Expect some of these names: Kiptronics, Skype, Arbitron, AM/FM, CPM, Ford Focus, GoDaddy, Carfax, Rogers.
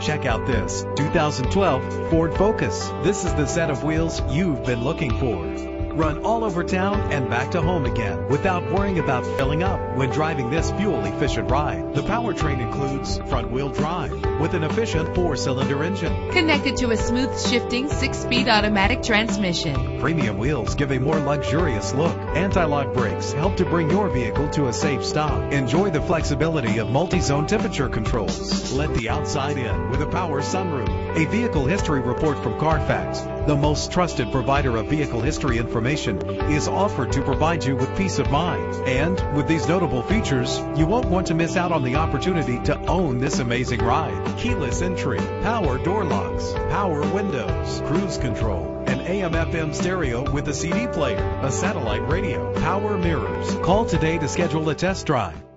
Check out this 2012 Ford Focus. This is the set of wheels you've been looking for. Run all over town and back to home again without worrying about filling up when driving this fuel-efficient ride. The powertrain includes front-wheel drive with an efficient 4-cylinder engine connected to a smooth shifting 6-speed automatic transmission. Premium wheels give a more luxurious look. Anti-lock brakes help to bring your vehicle to a safe stop. Enjoy the flexibility of multi-zone temperature controls. Let the outside in with a power sunroof. A vehicle history report from Carfax, the most trusted provider of vehicle history information, is offered to provide you with peace of mind. And with these notable features, you won't want to miss out on the opportunity to own this amazing ride. Keyless entry, power door locks, power windows, cruise control, an AM/FM stereo with a CD player, a satellite radio, power mirrors. Call today to schedule a test drive.